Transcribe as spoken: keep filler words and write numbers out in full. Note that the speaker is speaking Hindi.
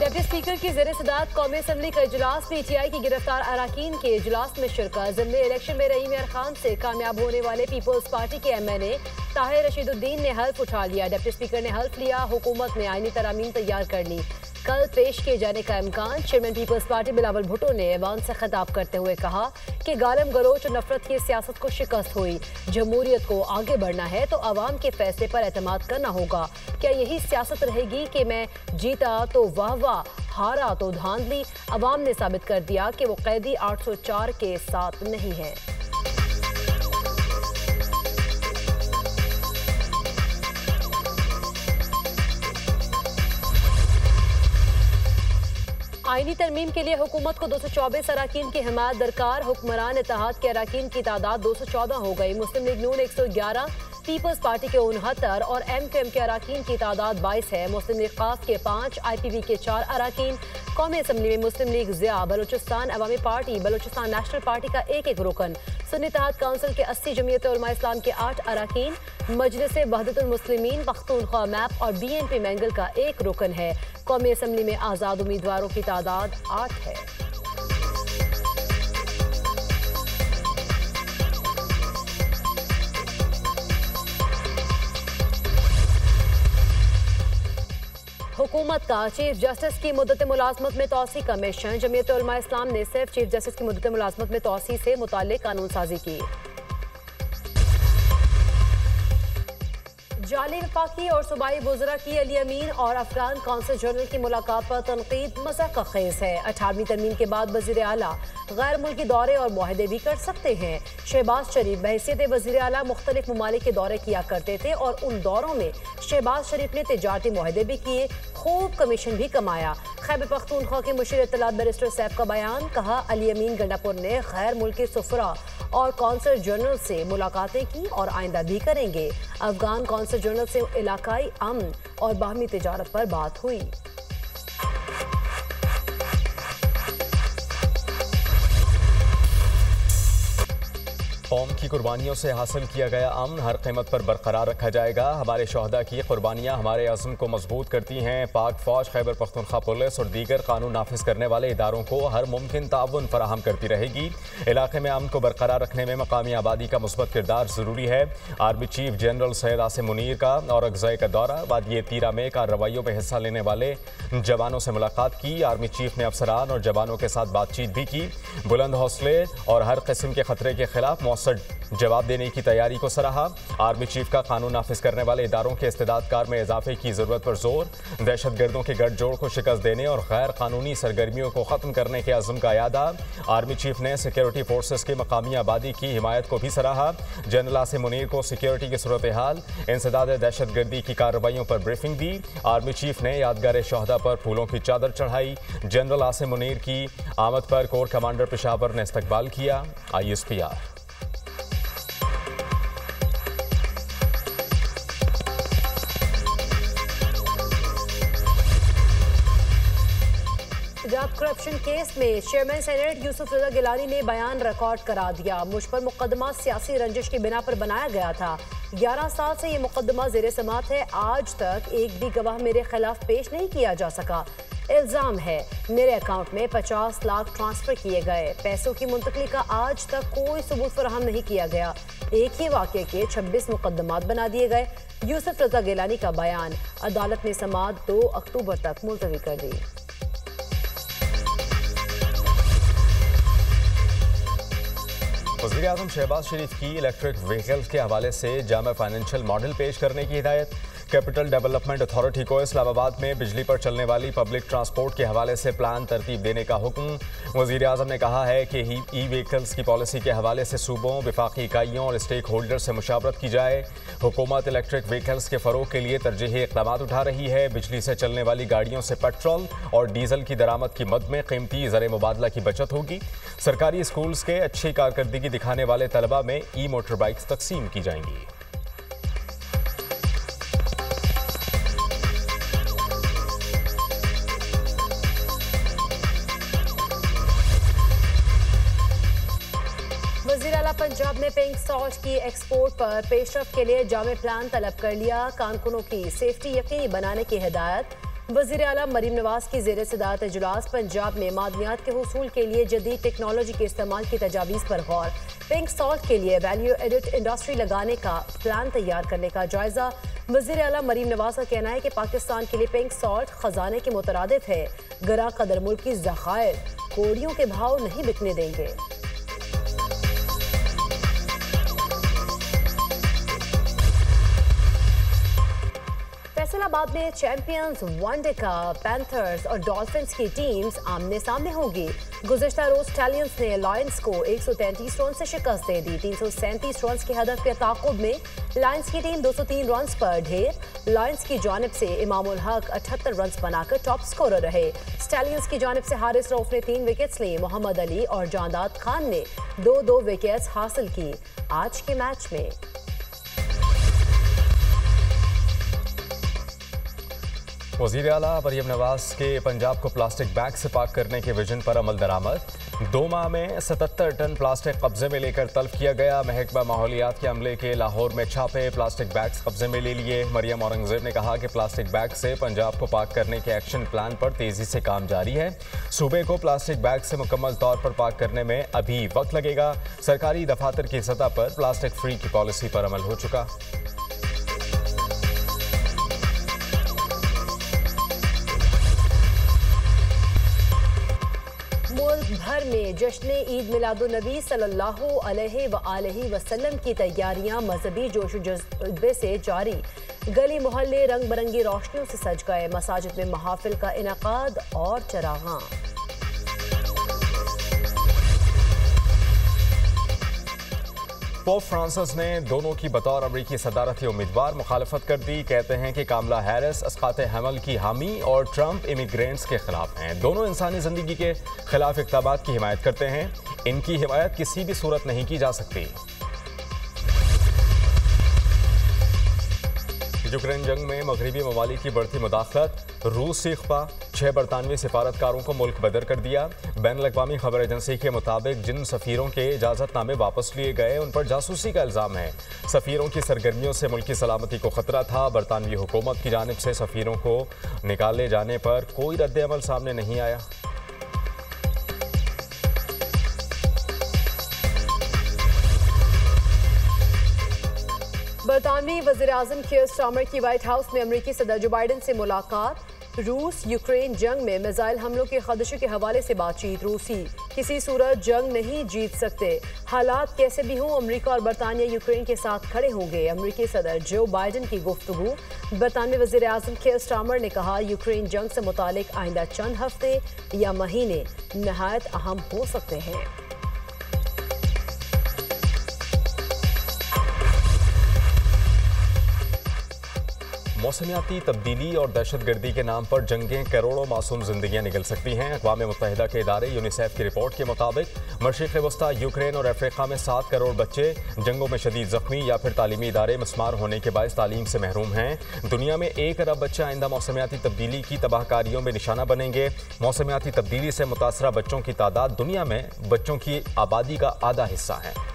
डिप्टी स्पीकर की ज़ेरे सदारत कौमी असम्बली का इजलास, पीटीआई की गिरफ्तार अरकान के इजलास में शिरकत। जिमनी इलेक्शन में रहीम यार खान से कामयाब होने वाले पीपल्स पार्टी के M N A Tahir Rashiduddin ने हल्फ उठा लिया। डिप्टी स्पीकर ने हल्फ लिया, हुकूमत ने आईनी तरामीम तैयार कर ली, कल पेश किए जाने का इम्कान। Chairman peoples party Bilawal Bhutto ने ऐवान से खिताब करते हुए कहा कि गालम गलोच और नफरत की सियासत को शिकस्त हुई। जमहूरियत को आगे बढ़ना है तो आवाम के फैसले पर एतमाद करना होगा। क्या यही सियासत रहेगी कि मैं जीता तो वाह वाह, हारा तो धांधली? आवाम ने साबित कर दिया कि वो कैदी आठ सौ चार के साथ नहीं है। आईनी तरमीम के लिए हुकूमत को दो सौ चौबीस अरकान की हमायत दरकार। हुक्मरान इत्तेहाद के अरकान की तादाद दो सौ चौदह हो गई। मुस्लिम लीग नून एक सौ ग्यारह, पीपल्स पार्टी के उनहत्तर और एम क्यू एम के अरकान की तादाद बाईस है। मुस्लिम लीग काफ के पाँच, आई पी वी के चार अरकान। कौमी असम्बली में Muslim league Zia, Balochistan Awami party, Balochistan national party का एक एक रुकन, सुन्नी इत्तेहाद काउंसिल के अस्सी, जमियत उल उलमा इस्लाम के आठ अरकान, मजलिस वहदतुल मुस्लिमीन, पख्तूनख्वा मैप और बी एन पी मैंगल का एक रुकन है। कौमी असम्बली में आज़ाद उम्मीदवारों की तादाद आठ है। हुकूमत का चीफ जस्टिस की मुद्दत मुलाजमत में तोसी का मिशन। जमियत उल उलमा इस्लाम ने सिर्फ चीफ जस्टिस की मुद्दत मुलाजमत में तोसी से मुताल्लिक़ कानून साजी की। जाली वफाकी और सूबाई वज़रा की अली अमीन और अफगान कौंसल जनरल की मुलाकात पर तनकीद मज़ाक खेज़ है। अठारहवीं तरमीम के बाद वज़ीर आला गैर मुल्की दौरे और मुआहदे भी कर सकते हैं। शहबाज शरीफ बहैसियत वज़ीर आला मुख्तलिफ ममालिक के दौरे किया करते थे और उन दौरों में शहबाज शरीफ ने तिजारती मुआहदे भी किए, खूब कमीशन भी कमाया। खैबर पख्तूनख्वा के मुशीर इत्तलात बैरिस्टर साहब का बयान, कहा अली अमीन गंडापुर ने गैर मुल्की सफरा और कौंसल जनरल से मुलाकातें की और आइंदा भी करेंगे। अफगान कौंसल जनरल से इलाकाई अमन और बाहमी तिजारत पर बात हुई। कौम की कुर्बानियों से हासिल किया गया अमन हर कीमत पर बरकरार रखा जाएगा। हमारे शहदा की कुर्बानियाँ हमारे अज़्म को मजबूत करती हैं। पाक फ़ौज, खैबर पख्तूनख्वा पुलिस और दीगर कानून नाफिज करने वाले इदारों को हर मुमकिन ताउन फराहम करती रहेगी। इलाके में अमन को बरकरार रखने में मकामी आबादी का मुस्बत किरदार ज़रूरी है। Army chief general Syed Asim Munir का और अगज़ाई का दौरा। वादी तीरा में कार्रवाइयों में हिस्सा लेने वाले जवानों से मुलाकात की। आर्मी चीफ ने अफसरान और जवानों के साथ बातचीत भी की। बुलंद हौसले और हर किस्म के खतरे के खिलाफ जवाब देने की तैयारी को सराहा। आर्मी चीफ का कानून नाफिज करने वाले इदारों के इस्तेदाद कार में इजाफे की जरूरत पर जोर। दहशतगर्दों के गठजोड़ को शिकस्त देने और गैर कानूनी सरगर्मियों को खत्म करने के अज़्म का अयादा। आर्मी चीफ ने सिक्योरिटी फोर्सेस के मकामी आबादी की हिमायत को भी सराहा। जनरल असीम मुनीर को सिक्योरिटी की सूरत हाल, इंसदाद दहशतगर्दी की कार्रवाइयों पर ब्रीफिंग दी। आर्मी चीफ ने यादगार शहदा पर फूलों की चादर चढ़ाई। जनरल असीम मुनीर की आमद पर कोर कमांडर पेशावर ने इस्तकबाल किया। I S P R Punjab corruption case में चेयरमैन सेनेट यूसुफ रजा गिलानी ने बयान रिकॉर्ड करा दिया। मुझ पर मुकदमा सियासी रंजिश की बिना पर बनाया गया था। ग्यारह साल से ये मुकदमा ज़ेरे समात है, आज तक एक भी गवाह मेरे खिलाफ पेश नहीं किया जा सका। इल्ज़ाम है मेरे अकाउंट में पचास लाख ट्रांसफ़र किए गए, पैसों की मुंतकली का आज तक कोई सबूत फराहम नहीं किया गया। एक ही वाक़े के छब्बीस मुकदमात बना दिए गए। यूसुफ रजा गिलानी का बयान, अदालत ने समात दो अक्टूबर तक मुलतवी कर दी। वज़ीर आज़म शहबाज शरीफ की इलेक्ट्रिक व्हीकल्स के हवाले से जामा फाइनेंशियल मॉडल पेश करने की हिदायत। कैपिटल डेवलपमेंट अथॉरिटी को इस्लामाबाद में बिजली पर चलने वाली पब्लिक ट्रांसपोर्ट के हवाले से प्लान तरतीब देने का हुक्म। वज़ीर आज़म ने कहा है कि ई व्हीकल्स की पॉलिसी के हवाले से सूबों, विफाकी इकाइयों और स्टेक होल्डर से मुशावरत की जाए। हुकूमत इलेक्ट्रिक व्हीकल्स के फ़रोग के लिए तरजीही इक़दामात उठा रही है। बिजली से चलने वाली गाड़ियों से पेट्रोल और डीजल की दरामद की मद में कीमती ज़र मुबादला की बचत होगी। सरकारी स्कूल्स के अच्छी कारकर्दगी दिखाने वाले तलबा में ई मोटर बाइक्स तकसीम की जाएंगी। पंजाब ने पिंक सॉल्ट की एक्सपोर्ट पर पेशरफ के लिए जामे प्लान तलब कर लिया। कारकुनों की सेफ्टी यकीनी बनाने की हिदायत। वज़ीर आला मरीम नवाज की ज़ेर सदारत इजलास पंजाब में मादनियात के हसूल के लिए जदीद टेक्नोलॉजी के इस्तेमाल की तजावीज़ पर गौर। पिंक सॉल्ट के लिए वैल्यू एडिट इंडस्ट्री लगाने का प्लान तैयार करने का जायज़ा। वज़ीर आला मरीम नवाज का कहना है कि पाकिस्तान के लिए पिंक सॉल्ट ख़जाने के मुतरादिफ है, गरा कदर मुल्क की ज़खायर कोड़ियों के भाव नहीं बिकने देंगे। फैसलाबाद में चैंपियंस वनडे का पैंथर्स और डॉल्फिन्स की टीम्स आमने सामने होगी। गुज़श्ता रोज स्टैलियंस ने लायंस को एक सौ तैंतीस रन से शिकस्त दे दी। तीन सौ सैंतीस रन के हदफ के ताक़ुब में लायंस की टीम दो सौ तीन रन पर ढेर। लायंस की जानब से इमामुल हक अठहत्तर रन बनाकर टॉप स्कोरर रहे। स्टैलियंस की जानब से हारिस रऊफ ने तीन विकेट्स लिए। मोहम्मद अली और जानदाद खान ने दो दो विकेट्स हासिल की। आज के मैच में वज़ीर आला मरियम नवाज के पंजाब को प्लास्टिक बैग से पाक करने के विजन पर अमल दरामद। दो माह में सतहत्तर टन प्लास्टिक कब्जे में लेकर तलब किया गया। महकमा माहौलियात के अमले के लाहौर में छापे, प्लास्टिक बैग्स कब्जे में ले लिए। मरियम औरंगज़ेब ने कहा कि प्लास्टिक बैग से पंजाब को पाक करने के एक्शन प्लान पर तेज़ी से काम जारी है। सूबे को प्लास्टिक बैग से मुकम्मल तौर पर पाक करने में अभी वक्त लगेगा। सरकारी दफातर की सतह पर प्लास्टिक फ्री की पॉलिसी पर अमल हो चुका। भर में जश्न ईद मिलादुन्नबी सल्लल्लाहु अलैहि व आलिहि वसल्लम की तैयारियां मजहबी जोश जज्बे से जारी। गली मोहल्ले रंग बिरंगी रोशनियों से सज गए। मसाजिद में महाफिल का इनकाद और चरागां। पोप फ्रांसिस ने दोनों की बतौर अमरीकी सदारती उम्मीदवार मुखालफत कर दी। कहते हैं कि कमला हैरिस अस्कात हमल की हामी और ट्रंप इमिग्रेंट्स के खिलाफ हैं। दोनों इंसानी ज़िंदगी के खिलाफ इक़दामात की हिमायत करते हैं। इनकी हिमायत किसी भी सूरत नहीं की जा सकती। यूक्रेन जंग में मगरबी ममालिक की बढ़ती मुदाखलत, रूस सीख पा। छः बरतानवी सिफारतकारों को मुल्क बदर कर दिया। बैन अल-अक़वामी खबर एजेंसी के मुताबिक जिन सफ़ीरों के इजाज़तनामे वापस लिए गए उन पर जासूसी का इल्ज़ाम है। सफ़ीरों की सरगर्मियों से मुल्की सलामती को ख़तरा था। बरतानवी हुकूमत की जानिब से सफ़ीरों को निकाले जाने पर कोई रद्द-ए-अमल सामने नहीं आया। बरतानवी वज़ीर आज़म कीर स्टार्मर की वाइट हाउस में अमरीकी सदर जो बाइडन से मुलाकात। रूस यूक्रेन जंग में मिसाइल हमलों के खदशे के हवाले से बातचीत। रूसी किसी सूरत जंग नहीं जीत सकते, हालात कैसे भी हों अमरीका और बरतानिया यूक्रेन के साथ खड़े होंगे। अमरीकी सदर जो बाइडन की गुफ्तगू। बरतानवी वज़ीर आज़म कीर स्टार्मर ने कहा यूक्रेन जंग से मुतालिक आइंदा चंद हफ्ते या महीने नहायत अहम हो सकते हैं। मौसमियाती तब्दीली और दहशतगर्दी के नाम पर जंगें, करोड़ों मासूम जिंदगियां निकल सकती हैं। अक़वाम मुत्तहिदा के इदारे यूनिसेफ की रिपोर्ट के मुताबिक मशरिक़ वस्ती, यूक्रेन और अफ्रीका में सात करोड़ बच्चे जंगों में शदीद ज़ख्मी या फिर तालीमी इदारे मस्मार होने के बायस तालीम से महरूम हैं। दुनिया में एक अरब बच्चे आइंदा मौसमियाती तब्दीली की तबाहकारियों में निशाना बनेंगे। मौसमियाती तब्दीली से मुतासरा बच्चों की तादाद दुनिया में बच्चों की आबादी का आधा हिस्सा है।